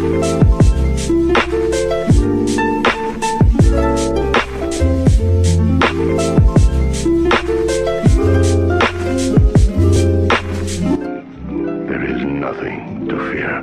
There is nothing to fear.